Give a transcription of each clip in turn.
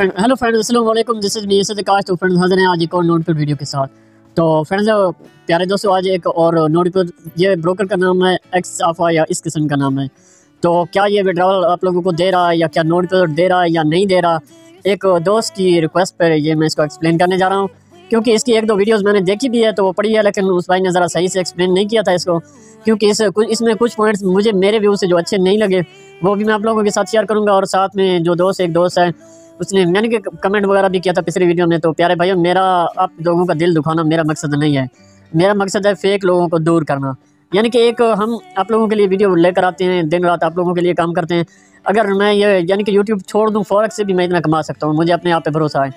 Hello friends, अस्सलाम वालेकुम। This is me सद काश। तो फ्रेंड्स हाजिर हैं आज एक और नोट पर वीडियो के साथ। तो फ्रेंड्स प्यारे दोस्तों, आज एक और नोट पर, ये ब्रोकर का नाम है XAFa या इस किस्म का नाम है। तो क्या ये विड्रॉल आप लोगों को दे रहा है या क्या नोट पर दे रहा है या नहीं दे रहा, एक दोस्त की रिक्वेस्ट पर ये मैं इसको एक्सप्लेन करने जा रहा हूँ, क्योंकि इसकी एक दो वीडियोज़ मैंने देखी भी है तो वो पढ़ी है, लेकिन उस भाई ने ज़रा सही से एक्सप्लेन नहीं किया था इसको, क्योंकि इसमें कुछ पॉइंट्स मुझे मेरे व्यू से जो अच्छे नहीं लगे वो भी मैं आप लोगों के साथ शेयर करूँगा। और साथ में जो दोस्त, एक दोस्त है, उसने मैंने कि कमेंट वगैरह भी किया था पिछली वीडियो में। तो प्यारे भाइयों, मेरा आप लोगों का दिल दुखाना मेरा मकसद नहीं है। मेरा मकसद है फेक लोगों को दूर करना, यानी कि एक हम आप लोगों के लिए वीडियो लेकर आते हैं, दिन रात आप लोगों के लिए काम करते हैं। अगर मैं ये यानी कि यूट्यूब छोड़ दूँ, फॉरेक्स से भी मैं इतना कमा सकता हूँ, मुझे अपने आप पर भरोसा है।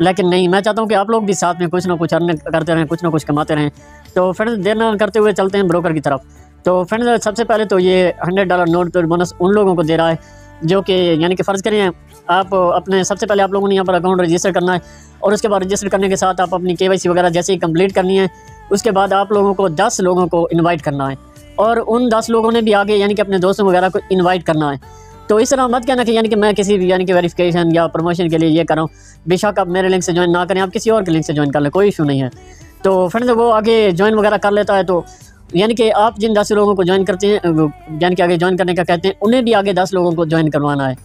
लेकिन नहीं, मैं चाहता हूँ कि आप लोग भी साथ में कुछ ना कुछ अर्न करते रहें, कुछ ना कुछ कमाते रहें। तो फ्रेंड्स देर न करते हुए चलते हैं ब्रोकर की तरफ। तो फ्रेंड्स सबसे पहले तो ये $100 नोट पर बोनस उन लोगों को दे रहा है जो कि यानी कि फ़र्ज़ करें आप अपने, सबसे पहले आप लोगों ने यहाँ पर अकाउंट रजिस्टर करना है, और उसके बाद रजिस्टर करने के साथ आप अपनी KYC वगैरह जैसे ही कंप्लीट करनी है, उसके बाद आप लोगों को 10 लोगों को इनवाइट करना है, और उन 10 लोगों ने भी आगे यानी कि अपने दोस्तों वगैरह को इनवाइट करना है। तो इस तरह मत कहना कि यानी कि मैं किसी भी यानी कि वेरिफिकेशन या प्रमोशन के लिए ये कर रहा हूँ। बेशक आप मेरे लिंक से ज्वाइन ना करें, आप किसी और के लिंक से ज्वाइन कर लें, कोई इशू नहीं है। तो फ्रेंड्स वो आगे ज्वाइन वगैरह कर लेता है, तो यानी कि आप जिन 10 लोगों को ज्वाइन करते हैं, यानी कि आगे ज्वाइन करने का कहते हैं, उन्हें भी आगे 10 लोगों को ज्वाइन करवाना है।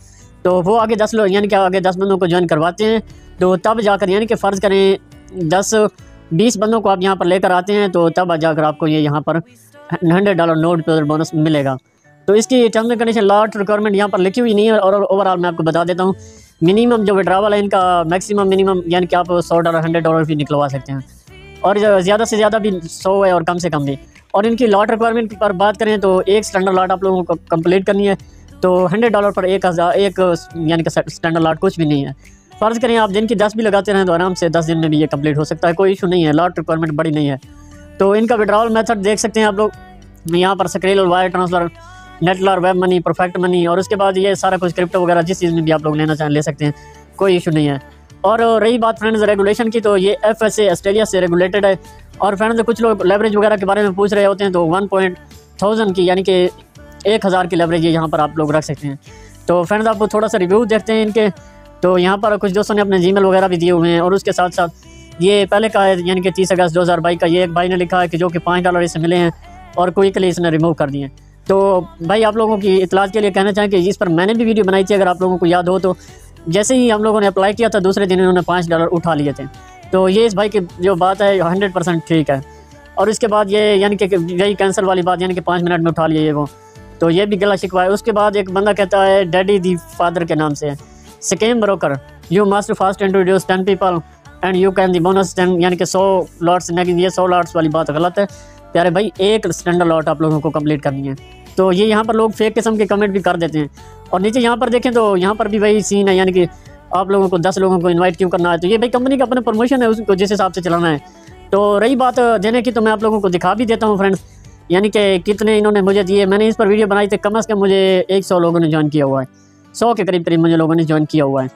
तो वो आगे 10 लोग यानी कि आगे 10 बंदों को ज्वाइन करवाते हैं। तो तब जाकर यानी कि फ़र्ज़ करें 10-20 बंदों को आप यहाँ पर लेकर आते हैं, तो तब जाकर आपको ये यहाँ पर $100 नोट पर बोनस मिलेगा। तो इसकी term and condition lot requirement यहाँ पर लिखी हुई नहीं है, और ओवरऑल मैं आपको बता देता हूँ मिनिमम जो विड्रावल है इनका, मैक्सिमम मिनिमम यानी कि आप $100 भी निकलवा सकते हैं, और ज़्यादा से ज़्यादा भी 100 है और कम से कम भी। और इनकी लॉट रिक्वायरमेंट पर बात करें तो एक स्टैंडर्ड लॉट आप लोगों को कंप्लीट करनी है। तो $100 पर एक यानी कि स्टैंडर्ड लॉट कुछ भी नहीं है। फ़र्ज़ करें आप दिन की 10 भी लगाते रहें तो आराम से 10 दिन में भी ये कंप्लीट हो सकता है, कोई इशू नहीं है, लॉट रिक्वायरमेंट बड़ी नहीं है। तो इनका विड्रॉल मेथड देख सकते हैं आप लोग यहाँ पर, स्क्रेल और wire transfer, Neteller, web money, perfect money, और उसके बाद ये सारा कुछ क्रिप्टो वगैरह जिस चीज़ में भी आप लोग लेना चाहें ले सकते हैं, कोई इशू नहीं है। और रही बात फ्रेंड्स रेगुलेशन की, तो ये FSA ऑस्ट्रेलिया से रेगुलेटेड है। और फ्रेंड्स कुछ लोग लेवरेज वगैरह के बारे में पूछ रहे होते हैं, तो 1,000 की यानी कि 1,000 की लेवरेज ये यहाँ पर आप लोग रख सकते हैं। तो फ्रेंड्स आपको थोड़ा सा रिव्यू देखते हैं इनके। तो यहाँ पर कुछ दोस्तों ने अपने जीमेल वगैरह भी दिए हुए हैं, और उसके साथ साथ ये पहले का है यानी कि 30 अगस्त 2022 का, ये एक भाई ने लिखा है कि जो कि $5 इसे मिले हैं और क्विकली इसने रिमूव कर दिए। तो भाई आप लोगों की इतलात के लिए कहना चाहें कि इस पर मैंने भी वीडियो बनाई थी, अगर आप लोगों को याद हो, तो जैसे ही हम लोगों ने अप्लाई किया था दूसरे दिन इन्होंने $5 उठा लिए थे। तो ये इस भाई की जो बात है 100% ठीक है। और इसके बाद ये यानी कि यही कैंसिल वाली बात यानी कि 5 मिनट में उठा लिए ये वो, तो ये भी गला शिकवा है। उसके बाद एक बंदा कहता है डैडी दी फादर के नाम से scam broker, you must fast introduce 10 people and you can the bonus 10 यानी कि 100 लॉट्स, लेकिन ये 100 लॉट्स वाली बात गलत है। प्यारे भाई एक स्टैंडर्ड लॉट आप लोगों को कंप्लीट करनी है। तो ये यहाँ पर लोग फेक किस्म के कमेंट भी कर देते हैं। और नीचे यहाँ पर देखें तो यहाँ पर भी वही सीन है, यानी कि आप लोगों को 10 लोगों को इनवाइट क्यों करना है। तो ये भाई कंपनी का अपना प्रमोशन है, उसको जिस हिसाब से चलाना है। तो रही बात देने की, तो मैं आप लोगों को दिखा भी देता हूँ फ्रेंड्स, यानी कि कितने इन्होंने मुझे दिए। मैंने इस पर वीडियो बनाई थी, कम से कम मुझे 100 लोगों ने ज्वाइन किया हुआ है, 100 के करीब करीब मुझे लोगों ने ज्वाइन किया हुआ है।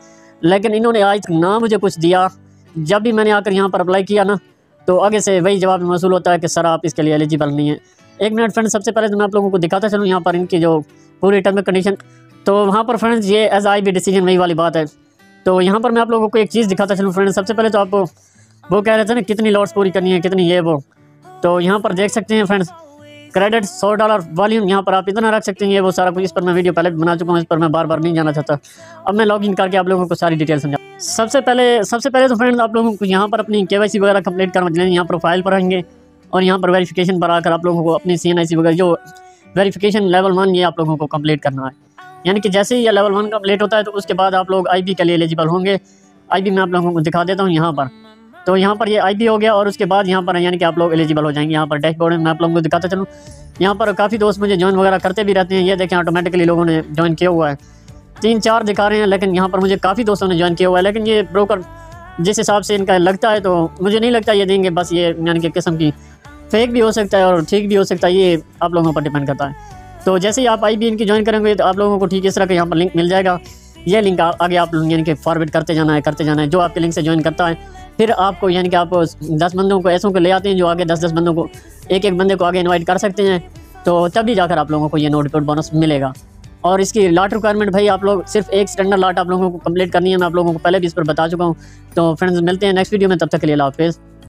लेकिन इन्होंने आज तक ना मुझे कुछ दिया। जब भी मैंने आकर यहाँ पर अप्लाई किया ना, तो आगे से वही जवाब मौसूल होता है कि सर आप इसके लिए एलिजिबल नहीं है। एक मिनट फ्रेंड्स, सबसे पहले तो मैं आप लोगों को दिखाता चलूँ यहाँ पर इनकी जो पूरी टर्म कंडीशन। तो वहाँ पर फ्रेंड्स ये SIB डिसीजन वही वाली बात है। तो यहाँ पर मैं आप लोगों को एक चीज़ दिखाता चलूँ फ्रेंड्स। सबसे पहले तो आप वो कह रहे थे ना कितनी लॉट्स पूरी करनी है, कितनी ये वो, तो यहाँ पर देख सकते हैं फ्रेंड्स क्रेडिट $100 वॉल्यूम यहाँ पर आप इतना रख सकते हैं, ये वो सारा कुछ। इस पर मैं वीडियो पहले भी बना चुका हूँ, इस पर मैं बार बार नहीं जाना चाहता। अब मैं लॉग इन करके आप लोगों को सारी डिटेल समझा। सबसे पहले तो फ्रेंड्स आप लोगों को यहाँ पर अपनी KYC वगैरह कंप्लीट करवा देंगे, यहाँ प्रोफाइल पर रहेंगे और यहाँ पर वेरिफिकेशन पर आकर आप लोगों को अपनी CNIC वगैरह जो वेरिफिकेशन लेवल 1 ये आप लोगों को कंप्लीट करना है। यानी कि जैसे ही ये लेवल 1 कंप्लीट होता है तो उसके बाद आप लोग IB के लिए एलिजिबल होंगे। IB मैं आप लोगों को दिखा देता हूँ यहाँ पर। तो यहाँ पर ये IB हो गया, और उसके बाद यहाँ पर यानी कि आप लोग एलिजिबल हो जाएंगे। यहाँ पर डैशबोर्ड में मैं आप लोगों को दिखाता चलूँ, यहाँ पर काफ़ी दोस्त मुझे ज्वाइन वगैरह करते भी रहते हैं। ये देखें ऑटोमेटिकली लोगों ने ज्वाइन किया हुआ है, 3-4 दिखा रहे हैं, लेकिन यहाँ पर मुझे काफ़ी दोस्तों ने ज्वाइन किया हुआ है। लेकिन ये ब्रोकर जिस हिसाब से इनका लगता है तो मुझे नहीं लगता ये देंगे। बस ये यानी कि किस्म की फेक भी हो सकता है और ठीक भी हो सकता है, ये आप लोगों पर डिपेंड करता है। तो जैसे ही आप IB इनकी ज्वाइन करेंगे तो आप लोगों को ठीक इस तरह का यहाँ पर लिंक मिल जाएगा। ये लिंक आगे आप लोग यानी कि फॉरवर्ड करते जाना है। जो आपके लिंक से ज्वाइन करता है फिर आपको यानी कि आप 10 बंदों को ऐसों को ले आते हैं, जो आगे 10-10 बंदों को, एक बंदे को आगे इन्वाइट कर सकते हैं। तो तभी जाकर आप लोगों को ये नोट पर बोनस मिलेगा। और इसकी लॉट रिक्वायरमेंट भाई आप लोग सिर्फ एक स्टैंडर्ड लॉट आप लोगों को कंप्लीट करनी है, मैं आप लोगों को पहले भी इस पर बता चुका हूँ। तो फ्रेंड्स मिलते हैं नेक्स्ट वीडियो में, तब तक के लिए अल्लाह हाफिज़।